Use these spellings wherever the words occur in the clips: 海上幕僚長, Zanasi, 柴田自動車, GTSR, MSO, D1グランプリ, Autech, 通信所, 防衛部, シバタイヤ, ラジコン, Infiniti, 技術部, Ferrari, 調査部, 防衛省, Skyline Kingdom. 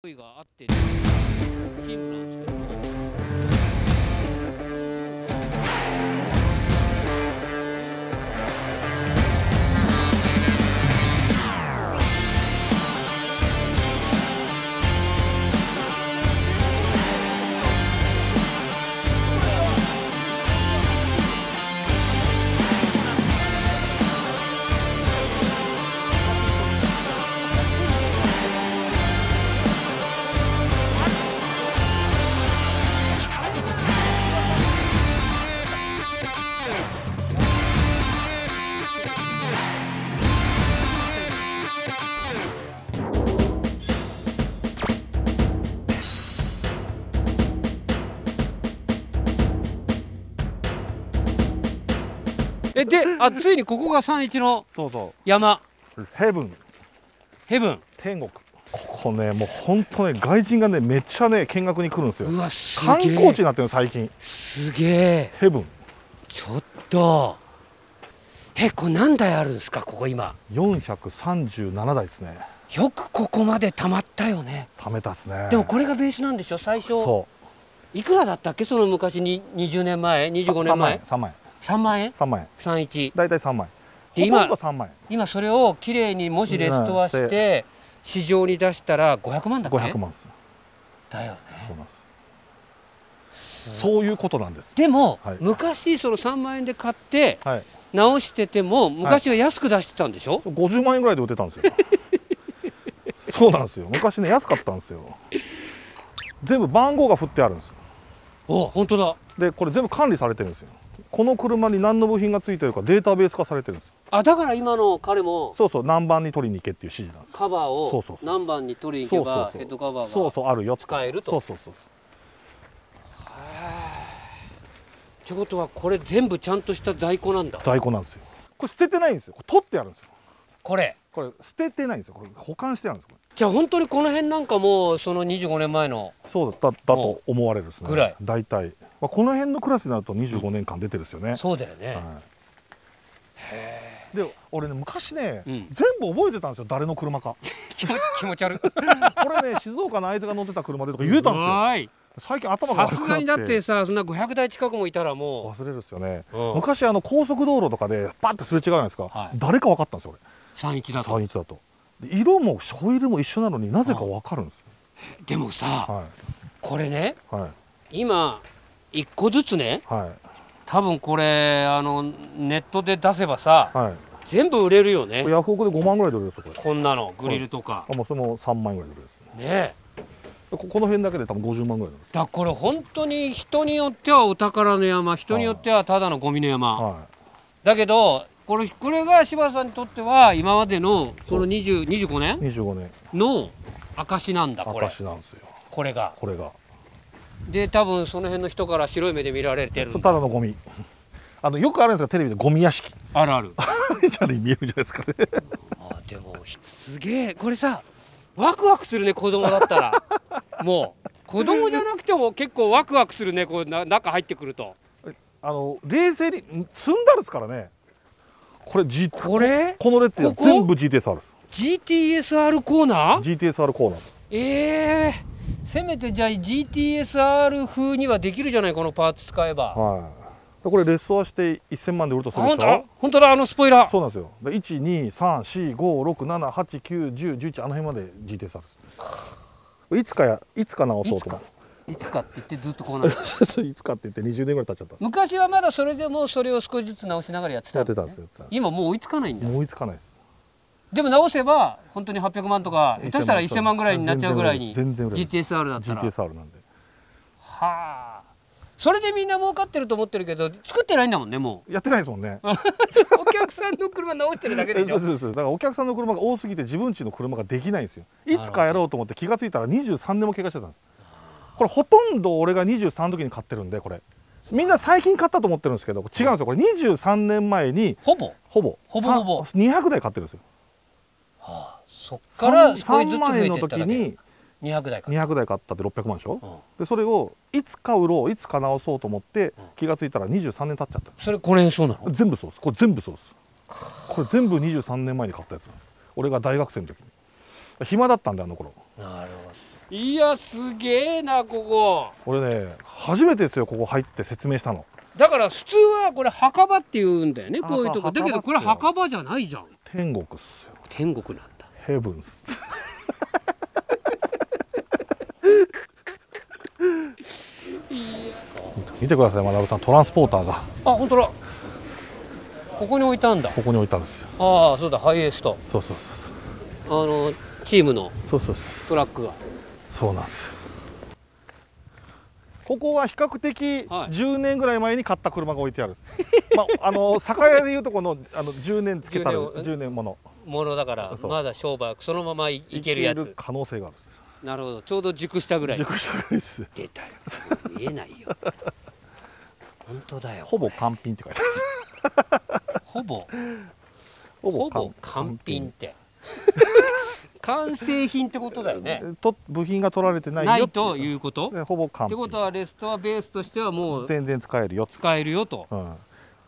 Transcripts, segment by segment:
勢いがあってるチームなんですけども。で、あ、ついにここが3・1の山。そうそう、ヘブン。ヘブン。天国。ここね、もう本当ね、外人がね、めっちゃね、見学に来るんですよ。うわ、すげえ。観光地になってるの、最近。すげえ。ヘブン。ちょっと。え、これ何台あるんですか、ここ今。437台ですね。よくここまで溜まったよね。溜めたっすね。でも、これがベースなんでしょ、最初。そう。いくらだったっけ、その昔に、20年前、25年前。3万円。3万円。3・1。大体3万円。今それをきれいにもしレストアして市場に出したら500万だっけ。500万です。だよね。そういうことなんです。でも昔その3万円で買って直してても昔は安く出してたんでしょ。50万円ぐらいで売ってたんですよ。そうなんですよ。昔ね安かったんですよ。全部番号が振ってあるんですよ。お、本当だ。でこれ全部管理されてるんですよ。この車に何の部品がついてるかデータベース化されてるんです。あ、だから今の彼もそうそう、何番に取りに行けっていう指示なんです。カバーを何番に取りに行けばヘッドカバーが使えると。そうそうそう。ってことはこれ全部ちゃんとした在庫なんだ。在庫なんですよ。これ捨ててないんですよ。取ってあるんですよ。これ捨ててないんですよ。これ保管してあるんです。じゃあ本当にこの辺なんかもうその25年前のそうだったと思われるですね。ぐらい大体。まあこの辺のクラスになると25年間出てるんですよね。そうだよね。へえ。で俺ね昔ね全部覚えてたんですよ、誰の車か。気持ち悪い。これね静岡のあいつが乗ってた車でとか言えたんですよ。最近頭が悪くなって。さすがにだってさ、そんな500台近くもいたらもう忘れるですよね。昔あの高速道路とかでバッてすれ違うじゃないですか。誰か分かったんですよ俺。3・1だと。3・1だと。色もショイルも一緒なのになぜか分かるんですよ。でもさ、これね今1個ずつね、多分これあのネットで出せばさ全部売れるよね。ヤフオクで5万ぐらいで売れるんですよ。こんなのグリルとかもうその3万ぐらいで売れるんですね。この辺だけで多分50万ぐらいだ。これ本当に人によってはお宝の山、人によってはただのゴミの山だけど、これが柴田さんにとっては今までのこの25年の証なんだ。これ証なんですよ。これがで多分その辺の人から白い目で見られてる。ただのゴミ。よくあるんですか、テレビでゴミ屋敷。あるある。あれじゃね見えるじゃないですかね。あでもすげえ、これさワクワクするね、子供だったら。もう子供じゃなくても結構ワクワクするね、こう中入ってくると。冷静に積んだるですからね。これこの列や全部 GTSR です。 GTSR コーナー。 GTSR コーナー。せめてじゃあ GTSR 風にはできるじゃない、このパーツ使えば。はい。これレストアして1000万で売るとするでしょ。本当だ、あのスポイラー。そうなんですよ。1、2、3、4、5、6、7、8、9、10、11あの辺まで GTSR です。いつか直そうとか。いつかって言ってずっとこうなる。いつかって言って20年ぐらい経っちゃった。昔はまだそれでもそれを少しずつ直しながらやってたんですね。今もう追いつかないんだ。追いつかないです。でも直せば本当に800万とか下手したら1000万ぐらいになっちゃうぐらいに GTSR だったら。 GTSR なんで。はあ。それでみんな儲かってると思ってるけど作ってないんだもんね、もう。やってないですもんね。お客さんの車直してるだけでしょ。そうそうそう。だからお客さんの車が多すぎて自分家の車ができないんですよ。いつかやろうと思って気がついたら23年も怪我してたんです。これほとんど俺が23の時に買ってるんで、これみんな最近買ったと思ってるんですけど違うんですよ。これ23年前にほぼ200台買ってるんですよ。はあ、そっから少しずつ増えていっただけ。3万円の時に200台買ったって600万でしょ。でそれをいつか売ろう、いつか直そうと思って気がついたら23年経っちゃった。それこれそうなの。全部そうです。これ全部そうです。これ全部23年前に買ったやつ。俺が大学生の時に暇だったんで、あの頃。なるほど。いやすげえなここ。俺ね初めてですよここ入って説明したの。だから普通はこれ墓場っていうんだよねこういうとこ。だけどこれ墓場じゃないじゃん。天国っすよ。天国なんだ。ヘブンス。見てください、まなぶさん、トランスポーターが。あ、本当だ。ここに置いたんだ。ここに置いたんですよ。ああ、そうだ、ハイエースと。そうそうそうそう。チームの。そうそうそう。トラックが。そうなんですよ。ここは比較的10年ぐらい前に買った車が置いてある。まあ、酒屋でいうとこの、10年つけたる、10年もの。ものだから、まだ商売、そのままいけるやつ。いける可能性がある。なるほど、ちょうど熟したぐらい。熟したぐらいです。出たよ。見えないよ。本当だよ。ほぼ完品って書いてある。ほぼ完品って。完成品ってことだよね。と部品が取られてないよってこと。ないということ。ほぼ完品。ってことはレストアベースとしてはもう全然使えるよ。使えるよと。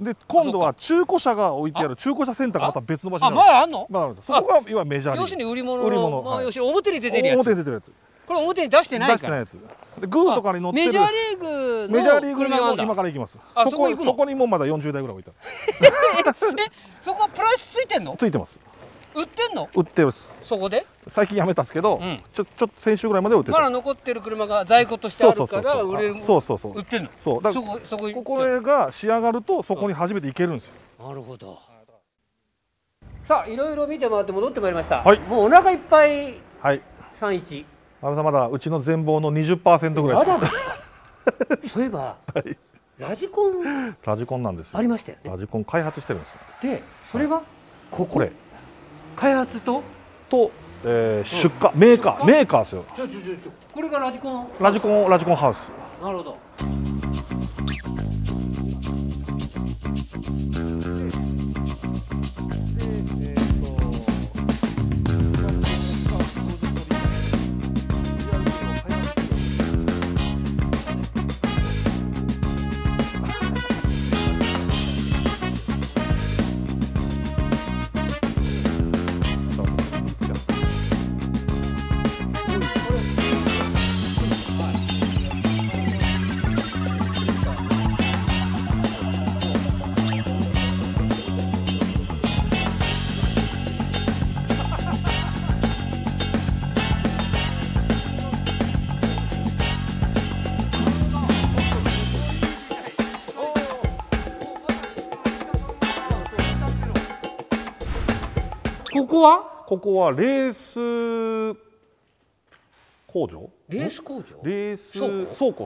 で今度は中古車が置いてある中古車センターがまた別の場所にある。あ、まだあんの？まだあるんです。そこがいわゆるメジャー。要するに売り物、まあ要するに表に出てるやつ。表に出てるやつ。これ表に出してないから。出してないやつ。でグーとかに乗ってる。メジャーリーグの今から行きます。そこにもまだ40台ぐらい置いてある。え、そこはプライスついてんの？ついてます。売ってんの？売ってます。そこで？最近やめたんですけど、ちょっと先週ぐらいまで売ってた。まだ残ってる車が在庫としてあるから売れる。そうそうそう。売ってんの。そう。だからこれが仕上がるとそこに初めて行けるんですよ。なるほど。さあいろいろ見て回って戻ってまいりました。はい。もうお腹いっぱい。はい。31。安倍さんまだうちの全貌の 20% ぐらいです。まだ。そういえば。はい。ラジコンなんですよ。ありましたよね。ラジコン開発してるんですよ。で、それがこれ。開発と出荷メーカーですよ。これがラジコンハウス。なるほど。ここはレース工場？レース倉庫。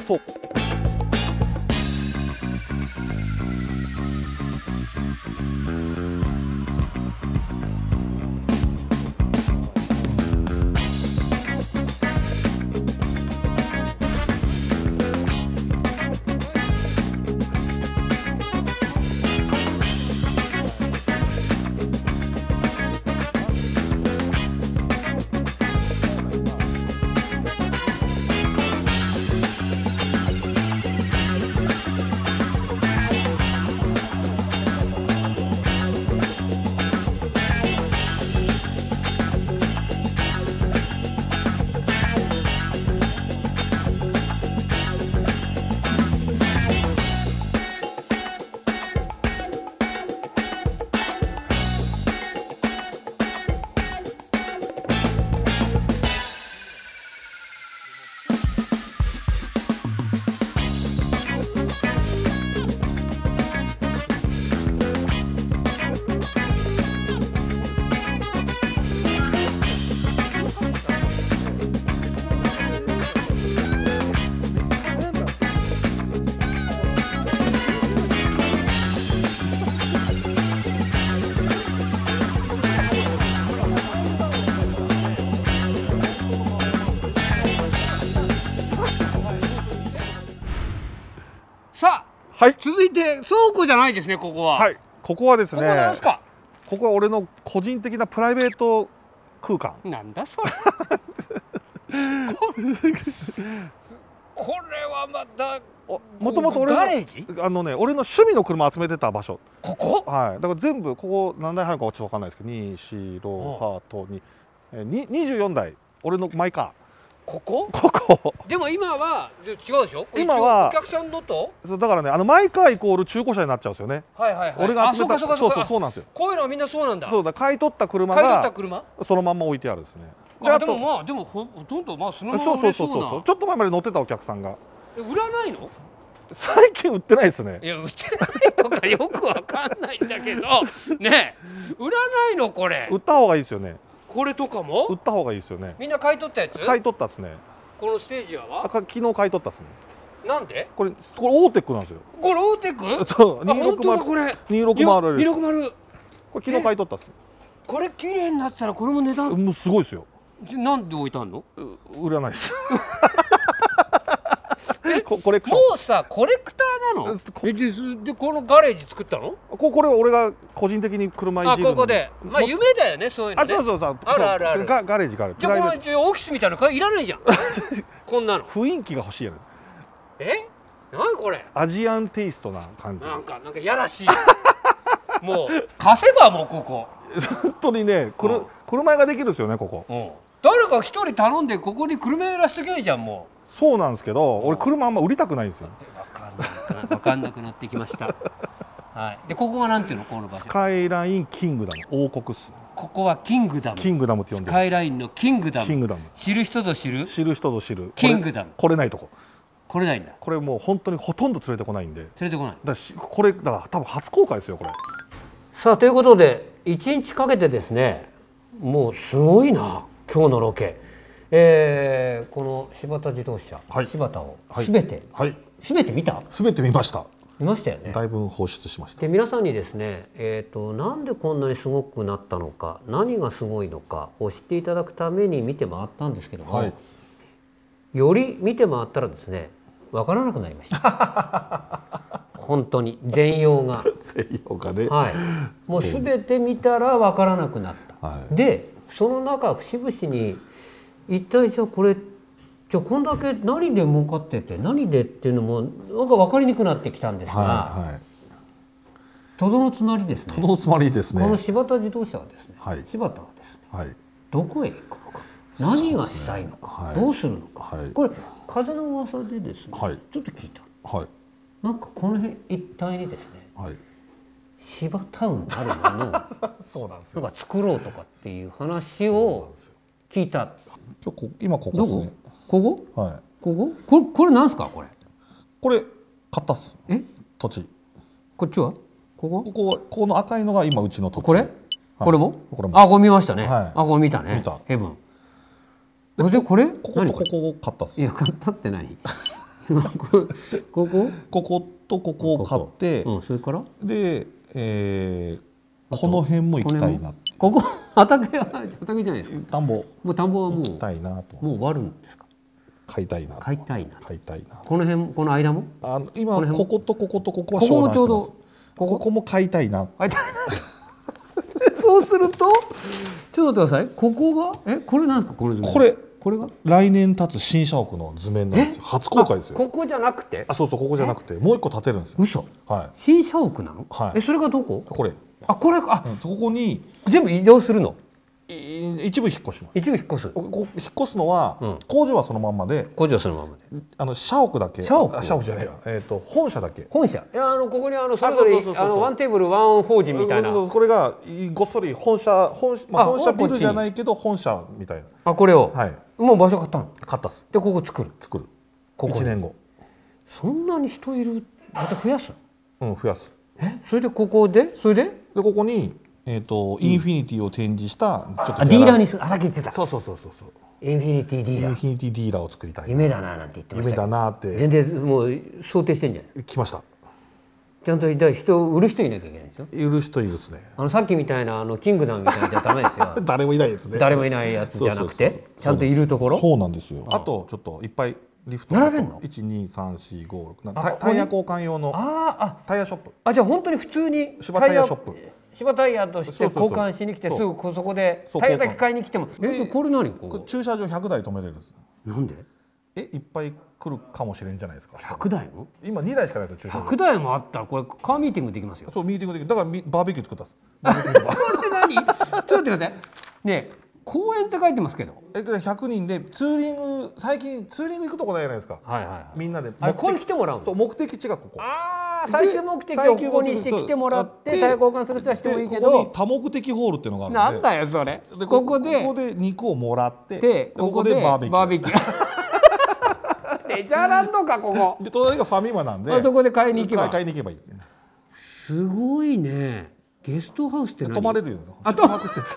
はい、続いて倉庫じゃないですね、ここは。はい、ここはですね。ここは俺の個人的なプライベート空間。なんだそれ。これはまた。もともと俺のガレージ？俺の趣味の車集めてた場所。ここ？はい、だから全部ここ何台入るかちょっと分かんないですけど、2、4、6、8、2、24台、俺のマイカー。ここでも今は違うでしょ。今はお客さんだとそうだからね、あのマイカーイコール中古車になっちゃうんですよね。はいはいはい。俺が集めた、そうなんですよ。こういうのはみんなそうなんだ。そうだ、買い取った車がそのまんま置いてあるですね。で、あとでもまあでもほとんどまあそのまま売れそうな。そうちょっと前まで乗ってたお客さんが。売らないの？最近売ってないですね。いや売ってないとかよくわかんないんだけどね、売らないのこれ。売った方がいいですよね。これとかも売った方がいいですよね。みんな買い取ったやつ？買い取ったですね。このステージは？昨日買い取ったですね。なんで？これオーテックなんですよ。これオーテック？そう。260。これ昨日買い取ったっす。これ綺麗になったらこれも値段もうすごいですよ。なんで置いてあんの？売らないです。もうさコレクターなの？でこのガレージ作ったの？これは俺が個人的に車いじる。あここでまあ夢だよねそういうのね。あそうあるガレージから。じゃこのオフィスみたいなのいらないじゃん。こんなの。雰囲気が欲しいやん。え？何これ？アジアンテイストな感じ。なんかやらしい。もう貸せばもうここ。本当にね車ができるんですよねここ。誰か一人頼んでここに車やらしとけばいいじゃんもう。そうなんですけど、俺車あんま売りたくないんですよ。わかんなくなってきました。はい。でここはなんていうのこの場所。スカイラインキングダム王国っす。ここはキングダム。キングダムって呼んでる。スカイラインのキングダム。キングダム。知る人ぞ知る。知る人ぞ知る。キングダム。来れないとこ。来れないんだ。これもう本当にほとんど連れてこないんで。連れてこない。これだから多分初公開ですよこれ。さあということで1日かけてですね、もうすごいな今日のロケ。この柴田自動車、柴田をすべて見た？すべて見ました。見ましたよね。だいぶ放出しました。で皆さんにですね、なんでこんなにすごくなったのか、何がすごいのかを知っていただくために見て回ったんですけども、はい、より見て回ったらですね、わからなくなりました。本当に全容がね、はい、もうすべて見たらわからなくなった。はい、でその中節々に一体じゃあこれじゃあこんだけ何で儲かってて何でっていうのもなんか分かりにくくなってきたんですが、はい、とどのつまりですね。とどのつまりですね。この柴田自動車はですね。はい、柴田はですね。はい、どこへ行くのか、何がしたいのか、はい、どうするのか。はい、これ風の噂でですね。はい、ちょっと聞いた。はい、なんかこの辺一帯にですね。はい、柴タウンあるものをそうなんですよ。なんか作ろうとかっていう話を聞いた。今ここですね。ここ？はい。これなんですかこれ？これ買ったっす。え？土地。こっちは？ここ？ここの赤いのが今うちの土地。これ？これも？あ、これ見ましたね。あ、これ見たね。見た。ヘブン。でこれ？ここを買ったっす。いや買ったって何？こことここを買って。うん。それから？でこの辺も行きたいな。ここ畑じゃないですか。田んぼ。もう田んぼはもう。もう終わるんですか。買いたいな。買いたいな。この辺この間も？今こことこことここは商談してます。ここもちょうど。ここも買いたいな。そうするとちょっと待ってください。ここがこれなんですかこの図面。これが来年建つ新社屋の図面なんですよ。初公開ですよ。ここじゃなくて？あそうここじゃなくてもう一個建てるんですよ。嘘。はい。新社屋なの？はい。それがどこ？これ。あ、これ、あ、ここに全部移動するの。一部引っ越します。一部引っ越す。引っ越すのは工場はそのまんまで。工場はそのまんまで。社屋だけ。社屋じゃないわ。本社だけ。本社。いやここにそれぞれワンテーブルワン法人みたいな。これがごっそり本社ビルじゃないけど本社みたいな。あ、これを。はい。もう場所買ったの。買ったっす。でここ作る。1年後。そんなに人いる？また増やす？うん増やす。え、それでそれで。でここにインフィニティを展示したちょっとディーラーにさっき言ってた。そうインフィニティディーラー。インフィニティディーラーを作りたい。夢だななんて言ってました。夢だなって。全然もう想定してんじゃない。来ました。ちゃんと人売る人いなきゃいけないでしょ。売る人いるですね。さっきみたいなキングダムみたいなじゃダメですよ。誰もいないやつね。誰もいないやつじゃなくてちゃんといるところ。そうなんですよ。あとちょっといっぱい。リフト並べんの1、2、3、4、5、6タイヤ交換用のタイヤショップ。あ、じゃあ本当に普通に芝タイヤショップ、芝タイヤとして交換しに来てすぐそこでタイヤだけ買いに来ても。これ何？これ駐車場100台止めれるんです。なんで？いっぱい来るかもしれんじゃないですか。100台も今2台しかないと駐車場。100台もあったらこれカーミーティングできますよ。そうミーティングできる。だからバーベキュー作ったんです。これって何？ちょっと待ってくださいね。公園って書いてますけど、100人でツーリング、最近ツーリング行くとこないじゃないですか、はいはい、みんなでここに来てもらう、そう、目的地がここ、ああ最終目的をここにして来てもらってタイヤ交換する人はしてもいいけど、ここに多目的ホールっていうのがあるんで、なんだよそれ、でここで肉をもらってでここでバーベキューレジャーランドかここで、隣がファミマなんで、あそこで買いに行けばいい。すごいね。ゲストハウスって何？泊まれるよ。宿泊施設。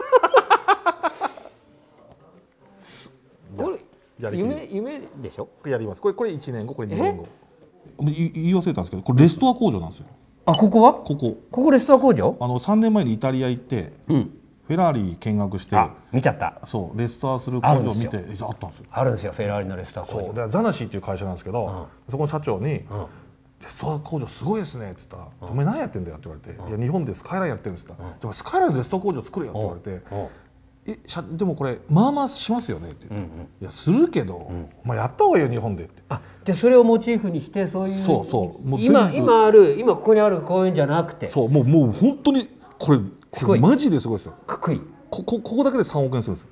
これ夢でしょ？やります。これ1年後、これ2年後。言い忘れたんですけど、これレストア工場なんですよ。あ、ここは？ここレストア工場？3年前にイタリア行って、フェラーリ見学して、見ちゃった。そうレストアする工場を見て、あったんですよ。あるんですよ、フェラーリのレストア工場。ザナシーっていう会社なんですけど、そこの社長に。レストア工場すごいですねって言ったら「お前何やってんだよ」って言われて「いや日本でスカイラインやってるんです」って言ったら「スカイラインのレストア工場作れよ」って言われて「えでもこれまあまあしますよね」って言って「いやするけどお前やった方がいいよ日本で」って。あ、じゃあそれをモチーフにして、そういう今ここにある公園じゃなくて、そうもう本当にこれマジですごいですよ。ここだけで3億円するんですよ。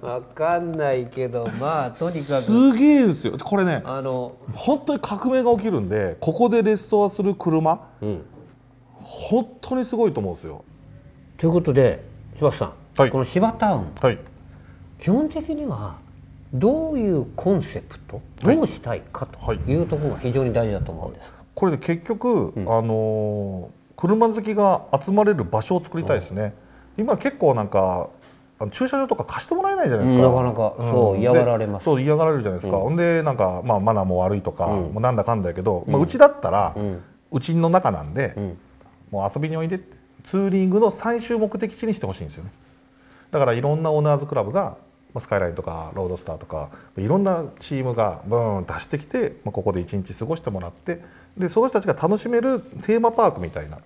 わかんないけど、まあとにかくすげえですよこれね。本当に革命が起きるんで、ここでレストアする車、本当にすごいと思うんですよ。ということで柴田さん、はい、この柴タウン、はい、基本的にはどういうコンセプト、どうしたいかというところが非常に大事だと思うんです。これで結局、車好きが集まれる場所を作りたいですね。今結構なんか駐車場とか貸してもらえないじゃないですか。なかなかそう嫌がられます。そう嫌がられるじゃないですか。ほんでなんかまあマナーも悪いとかもうなんだかんだけど、うちだったらうちの中なんでもう遊びにおいでって、ツーリングの最終目的地にしてほしいんですよね。だからいろんなオーナーズクラブがスカイラインとかロードスターとかいろんなチームがブーン出してきて、ここで一日過ごしてもらって、でその人たちが楽しめるテーマパークみたいな。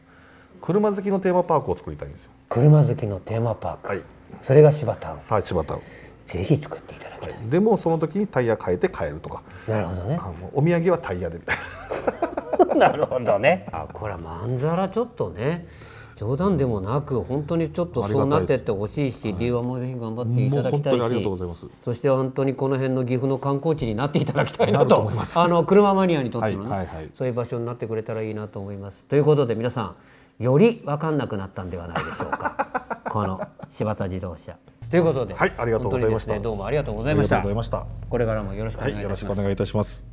車好きのテーマパークを作りたいんですよ。車好きのテーマパーク、はい、それが柴タウン。はい、柴タウンぜひ作っていただきたい、はい、でもその時にタイヤ変えて帰るとか。なるほどね。お土産はタイヤでみたいな。なるほどね。あ、これはまんざらちょっとね、冗談でもなく本当にちょっとそうなってってほしいし、 D1もぜひ頑張っていただきたいし、そして本当にこの辺の岐阜の観光地になっていただきたいなと、車マニアにとってのね、そういう場所になってくれたらいいなと思います。ということで皆さん、より分かんなくなったんではないでしょうか。この柴田自動車ということで、はい、ありがとうございました。どうもありがとうございました。これからもよろしくお願いいたします。